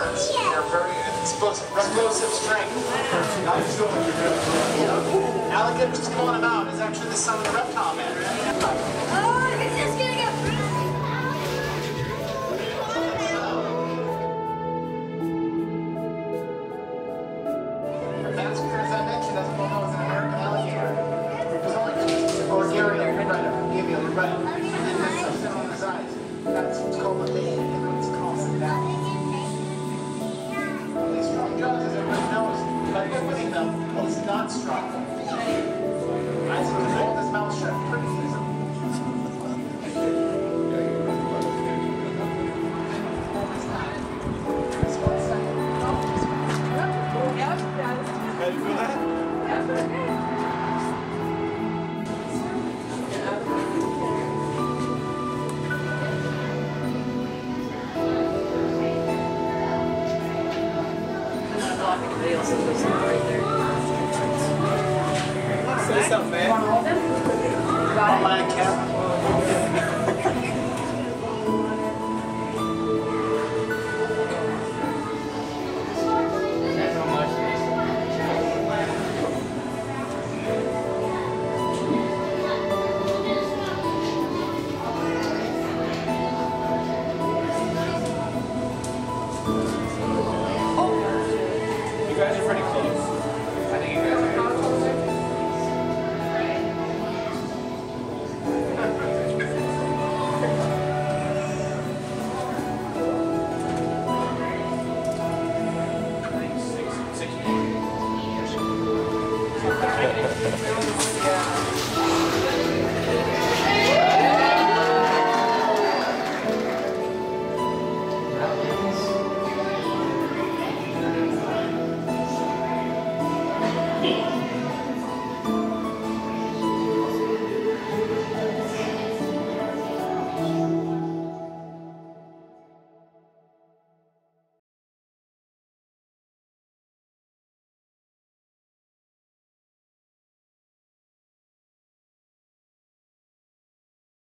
endurance, your very explosive strength. Alec was calling him out. He's actually the son of the reptile man. Oh, this is gonna get really loud. That's because I mentioned that Momo was an American alligator. It was only or Gary Ryder, Gabriel Ryder, and there's something on his eyes. That's what's called a baby. Everyone's calls it that. These strong jaws, as everyone knows, by opening them, well, it's not strong. I think he hold his mouth shut pretty easily. Ready for that? They also put something right there. Say something, man. You want to roll them? Got it. My cap.